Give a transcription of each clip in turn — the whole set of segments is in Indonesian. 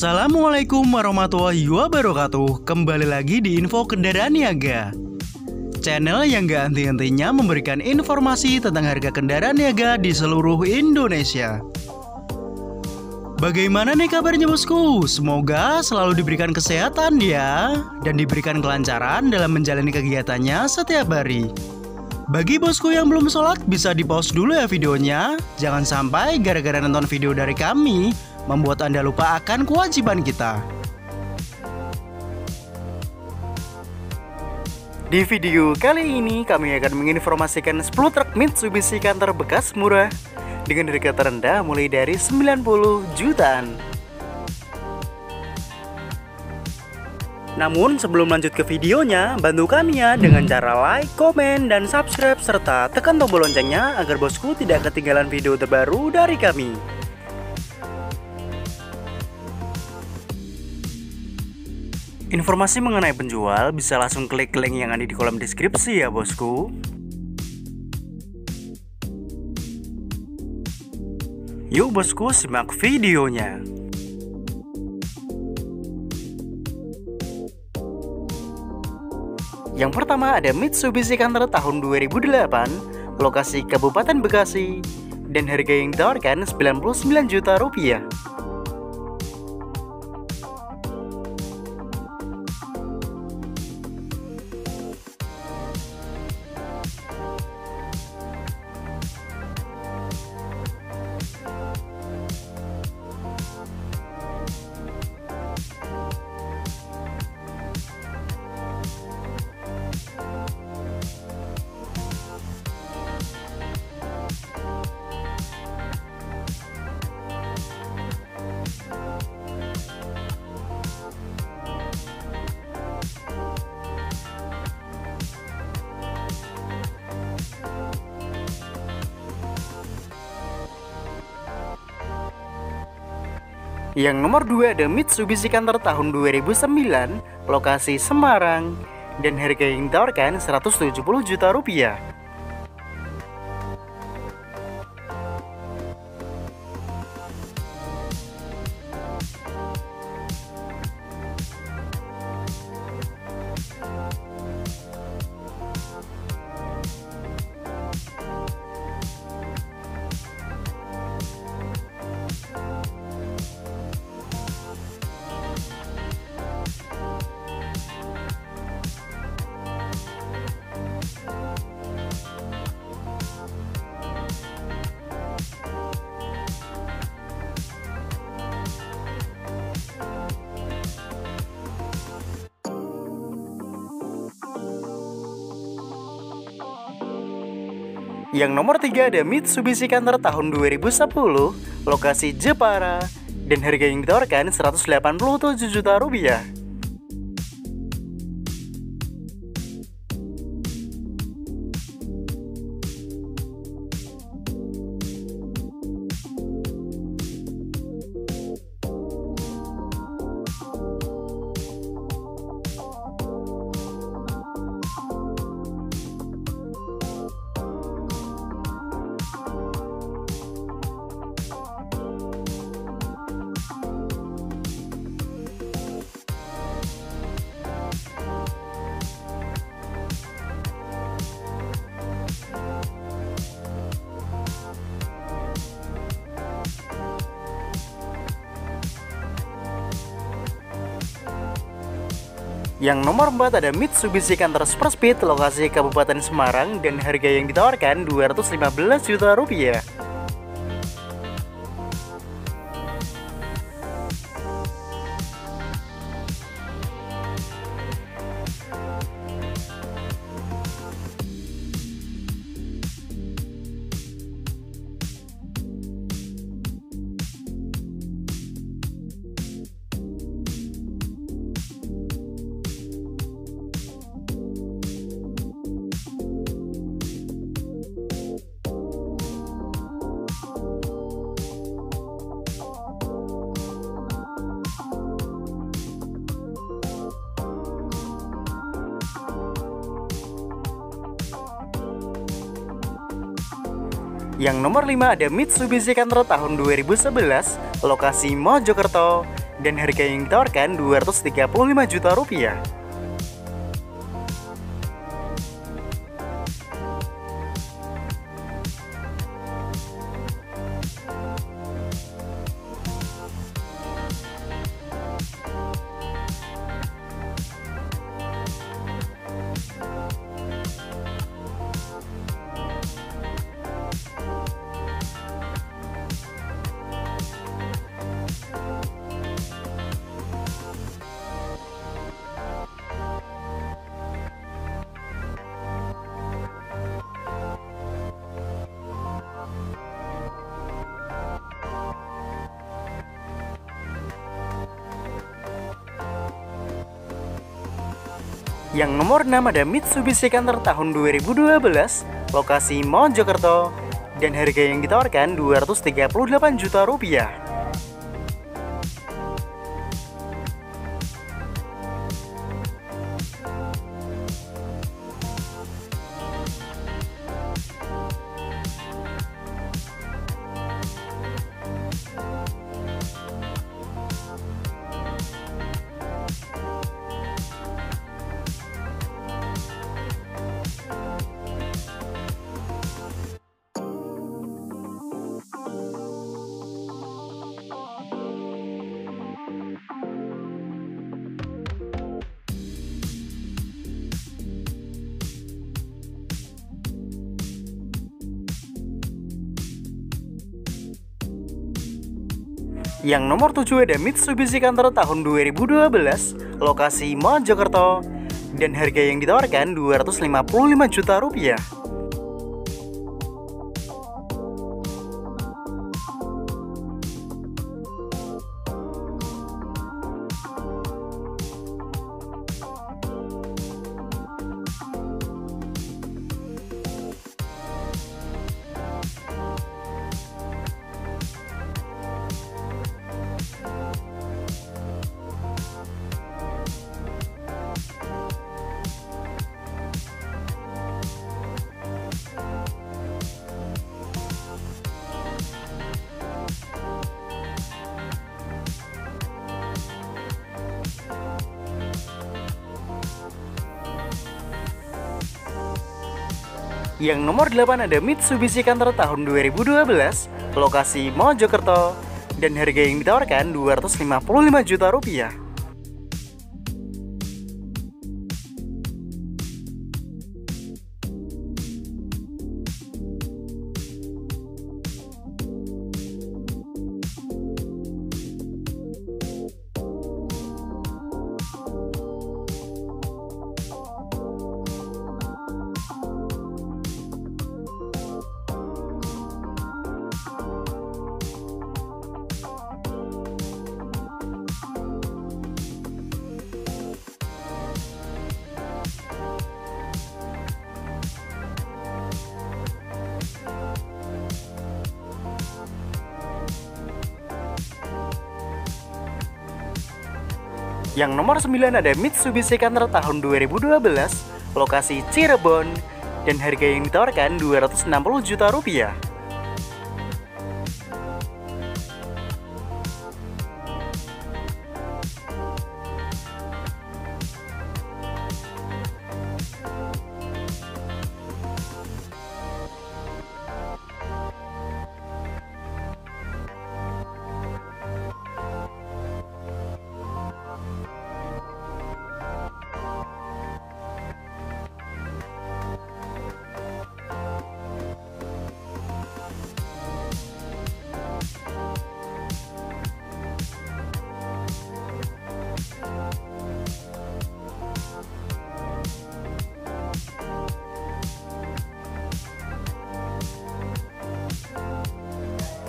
Assalamualaikum warahmatullahi wabarakatuh. Kembali lagi di Info Kendaraan Niaga, channel yang gak henti-hentinya memberikan informasi tentang harga kendaraan niaga di seluruh Indonesia. Bagaimana nih kabarnya bosku? Semoga selalu diberikan kesehatan ya, dan diberikan kelancaran dalam menjalani kegiatannya setiap hari. Bagi bosku yang belum sholat, bisa di-pause dulu ya videonya. Jangan sampai gara-gara nonton video dari kami, membuat Anda lupa akan kewajiban kita. Di video kali ini, kami akan menginformasikan 10 truk Mitsubishi Canter bekas murah dengan harga terendah mulai dari 90 jutaan. Namun sebelum lanjut ke videonya, bantu kami ya dengan cara like, komen, dan subscribe, serta tekan tombol loncengnya agar bosku tidak ketinggalan video terbaru dari kami. Informasi mengenai penjual bisa langsung klik link yang ada di kolom deskripsi ya bosku. Yuk bosku, simak videonya. Yang pertama ada Mitsubishi Canter tahun 2008, lokasi Kabupaten Bekasi, dan harga yang ditawarkan 99 juta rupiah. Yang nomor 2 ada Mitsubishi Canter tahun 2009, lokasi Semarang, dan harga yang ditawarkan 170 juta rupiah. Yang nomor 3 ada Mitsubishi Canter tahun 2010, lokasi Jepara, dan harga yang ditawarkan 187 juta rupiah. Yang nomor 4 ada Mitsubishi Canter Super Speed, lokasi Kabupaten Semarang, dan harga yang ditawarkan 215 juta rupiah. Yang nomor 5 ada Mitsubishi Canter tahun 2011, lokasi Mojokerto, dan harga yang ditawarkan Rp235 juta. Yang nomor 6 ada Mitsubishi Canter tahun 2012, lokasi Mojokerto, dan harga yang ditawarkan Rp238 juta. Yang nomor 7 ada Mitsubishi Canter tahun 2012, lokasi Mojokerto, dan harga yang ditawarkan Rp255 juta. Yang nomor 8 ada Mitsubishi Canter tahun 2012, lokasi Mojokerto, dan harga yang ditawarkan Rp255 juta. Yang nomor 9 ada Mitsubishi Canter tahun 2012, lokasi Cirebon, dan harga yang ditawarkan Rp260 juta.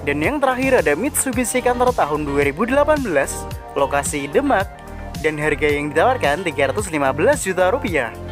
Dan yang terakhir ada Mitsubishi Canter tahun 2018, lokasi Demak, dan harga yang ditawarkan Rp315 juta.